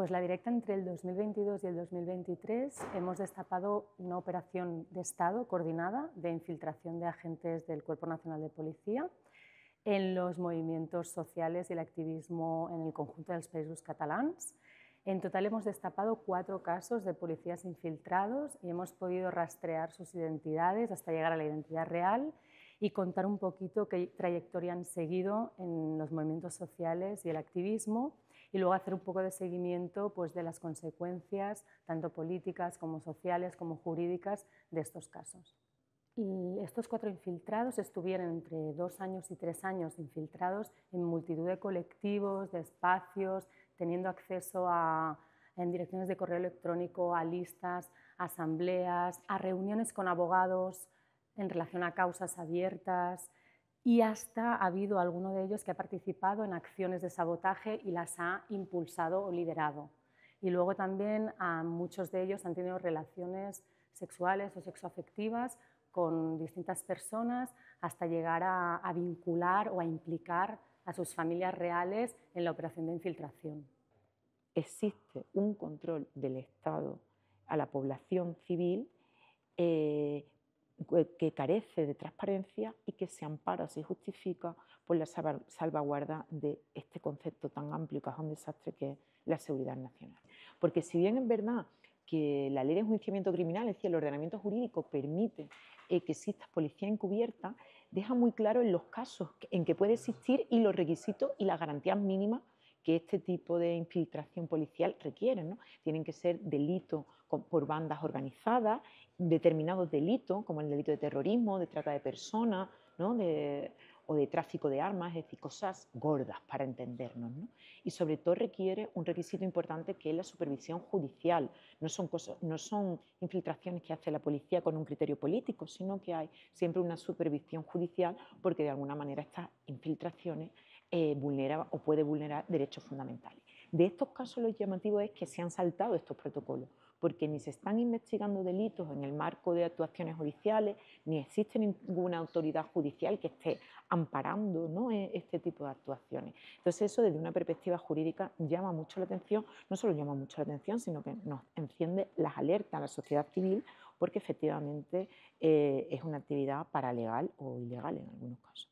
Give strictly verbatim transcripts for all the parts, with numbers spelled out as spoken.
Pues la directa entre el dos mil veintidós y el dos mil veintitrés hemos destapado una operación de Estado coordinada de infiltración de agentes del Cuerpo Nacional de Policía en los movimientos sociales y el activismo en el conjunto dels països catalans. En total hemos destapado cuatro casos de policías infiltrados y hemos podido rastrear sus identidades hasta llegar a la identidad real y contar un poquito qué trayectoria han seguido en los movimientos sociales y el activismo, y luego hacer un poco de seguimiento pues, de las consecuencias, tanto políticas como sociales como jurídicas, de estos casos. Y estos cuatro infiltrados estuvieron entre dos años y tres años infiltrados en multitud de colectivos, de espacios, teniendo acceso a, en direcciones de correo electrónico, a listas, a asambleas, a reuniones con abogados en relación a causas abiertas, y hasta ha habido alguno de ellos que ha participado en acciones de sabotaje y las ha impulsado o liderado. Y luego también a muchos de ellos han tenido relaciones sexuales o sexoafectivas con distintas personas hasta llegar a, a vincular o a implicar a sus familias reales en la operación de infiltración. Existe un control del Estado a la población civil eh, que carece de transparencia y que se ampara o se justifica por la salvaguarda de este concepto tan amplio que es un desastre que es la seguridad nacional. Porque si bien es verdad que la ley de enjuiciamiento criminal, es decir, el ordenamiento jurídico permite que exista policía encubierta, deja muy claro en los casos en que puede existir y los requisitos y las garantías mínimas que este tipo de infiltración policial requieren, ¿no? Tienen que ser delitos por bandas organizadas, determinados delitos, como el delito de terrorismo, de trata de personas, ¿no? de, o de tráfico de armas, es decir, cosas gordas para entendernos, ¿no? Y sobre todo requiere un requisito importante que es la supervisión judicial. No son, cosas, no son infiltraciones que hace la policía con un criterio político, sino que hay siempre una supervisión judicial porque de alguna manera estas infiltraciones Eh, vulnera o puede vulnerar derechos fundamentales. De estos casos lo llamativo es que se han saltado estos protocolos, porque ni se están investigando delitos en el marco de actuaciones judiciales, ni existe ninguna autoridad judicial que esté amparando, ¿no?, este tipo de actuaciones. Entonces eso, desde una perspectiva jurídica, llama mucho la atención, no solo llama mucho la atención, sino que nos enciende las alertas a la sociedad civil, porque efectivamente eh, es una actividad paralegal o ilegal en algunos casos.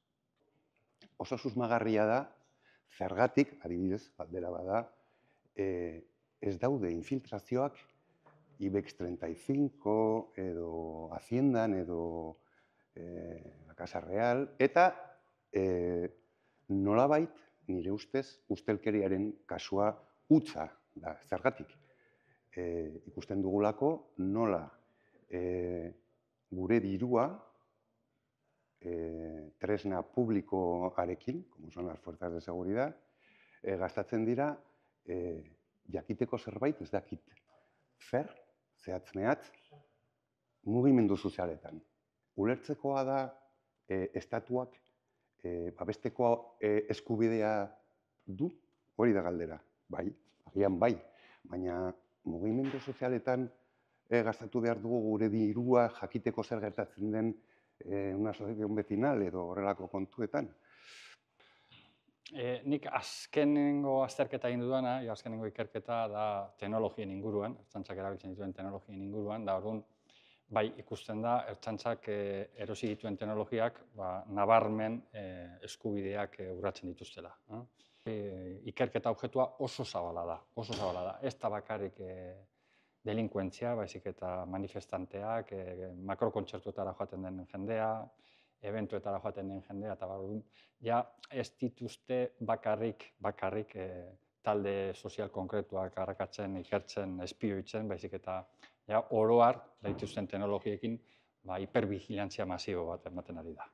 Osasusmagarria da, zergatik, adibidez, galdera bada, eh, ez daude infiltrazioak I B E X treinta y cinco edo Haciendan edo eh, La Casa Real, eta eh, nolabait nire ustez ustelkeriaren kasua utza da, zergatik. Eh, ikusten dugulako nola eh, gure dirua, Eh, tresna publikoarekin, como son las fuerzas de seguridad, eh, gastatzen dira eh, jakiteko zerbait ez dakit. Zer, zehatz mehatz, mugimendu sozialetan. Ulertzekoa da eh, estatuak eh, babesteko eh, eskubidea du, hori da galdera. Bai, agian bai, baina mugimendu sozialetan eh, gastatu behar dugu gure dirua jakiteko zer gertatzen den una asociación vecinal edo horrelako kontuetan. E, nik azkenengo azterketa egin dudana, jo azkenengo ikerketa da teknologien inguruan, ertzaintzak erabiltzen dituen teknologien inguruan, da orduan bai ikusten da ertzaintzak erosi dituen teknologiak ba, nabarmen e, eskubideak e, urratzen dituztela. E, ikerketa objektua oso zabala da, oso zabala da, ez da bakarrik e, delinkuentzia, baizik eta manifestanteak, makrokontzertuetara joaten den jendea, eventuetara joaten den jendea, eta barudun, ja ez dituzte bakarrik, bakarrik talde sozial konkretuak harrakatzen, ikertzen, espioitzen, baizik eta ja oroar dituzten teknologiekin hipervigilantzia masibo bat ematen ari da.